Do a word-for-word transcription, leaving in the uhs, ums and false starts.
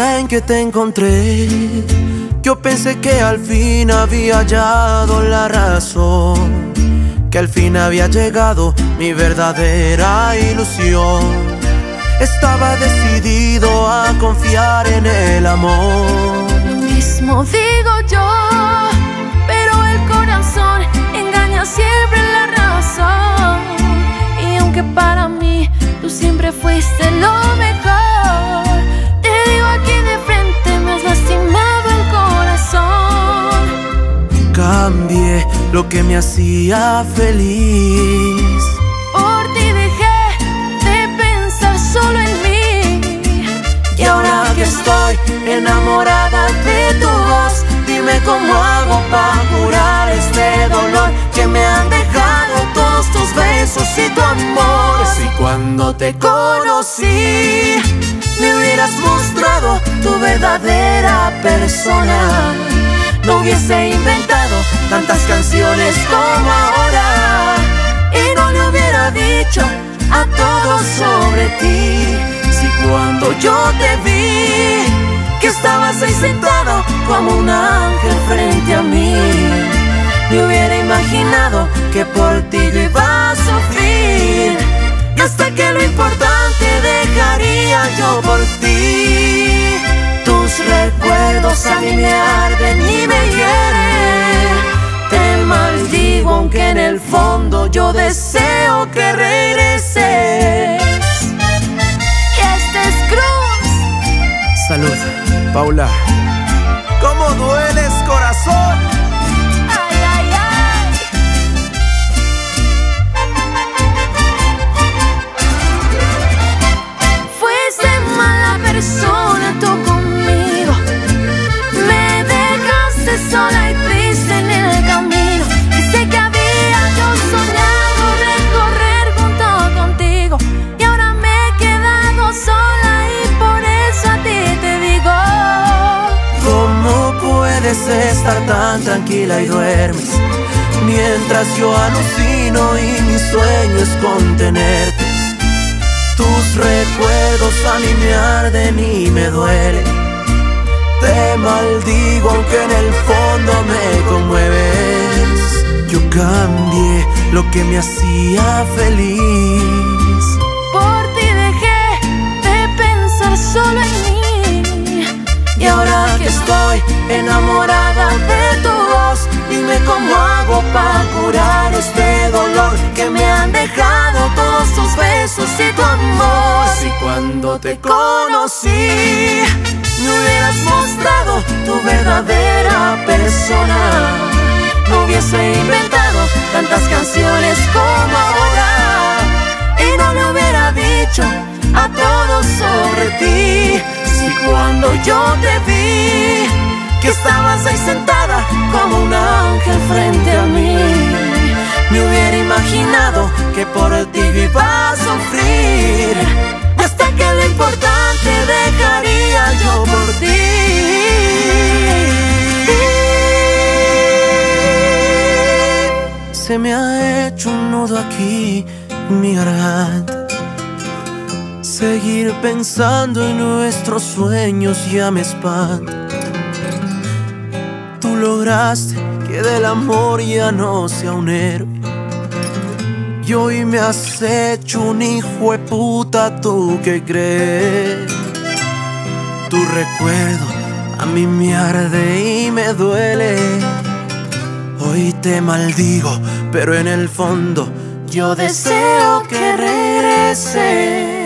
día en que te encontré, yo pensé que al fin había hallado la razón, que al fin había llegado mi verdadera ilusión. Estaba decidido a confiar en el amor. Lo mismo digo yo, pero el corazón engaña siempre la razón. Y aunque para mí tú siempre fuiste lo mejor, te digo aquí de frente, me has lastimado el corazón. Cambié lo que me hacía feliz, por ti dejé de pensar solo en mí. Y ahora que estoy enamorada de tu voz, dime cómo hago para curar este dolor que me han dejado todos tus besos y tu amor. Si cuando te conocí me hubieras mostrado tu verdadera persona, no hubiese inventado tantas canciones como ahora, y no le hubiera dicho a todos sobre ti. Si cuando yo te vi que estabas ahí sentado como un ángel frente a mí, me hubiera imaginado que por ti yo iba a sufrir, y hasta que lo importante dejaría yo por ti. Tus recuerdos a mí me arden y me hieren, te maldigo aunque en el fondo yo deseo que regreses. Y este es Cruz. Salud, Paula. ¿Cómo dueles, corazón? Ay, ay, ay. Fuiste mala persona tú conmigo, me dejaste sola y triste en el camino. Y sé que había yo soñado recorrer junto contigo, y ahora me he quedado sola y por eso a ti te digo. ¿Cómo puedes estar tan tranquila y duermes mientras yo alucino y mi sueño es contenerte? Tus recuerdos a mí me arden y me duelen, te maldigo aunque en el fondo me conmueves. Yo cambié lo que me hacía feliz, por ti dejé de pensar solo en mí. Y ahora que estoy enamorada de tu voz, dime cómo hago para curar este dolor que me han dejado todos tus besos y tu amor. Si cuando te conocí me hubieras mostrado tu verdadera persona, no hubiese inventado tantas canciones como ahora, y no le hubiera dicho a todos sobre ti. Si cuando yo te vi que estabas ahí sentada como un ángel frente a mí, me hubiera imaginado que por ti iba a sufrir, y hasta que lo importante dejaría yo por ti. Se me ha hecho un nudo aquí en mi garganta, seguir pensando en nuestros sueños ya me espanta. Tú lograste que del amor ya no sea un héroe, y hoy me has hecho un hijo de puta, ¿tú qué crees? Tu recuerdo a mí me arde y me duele, hoy te maldigo, pero en el fondo yo deseo que regreses.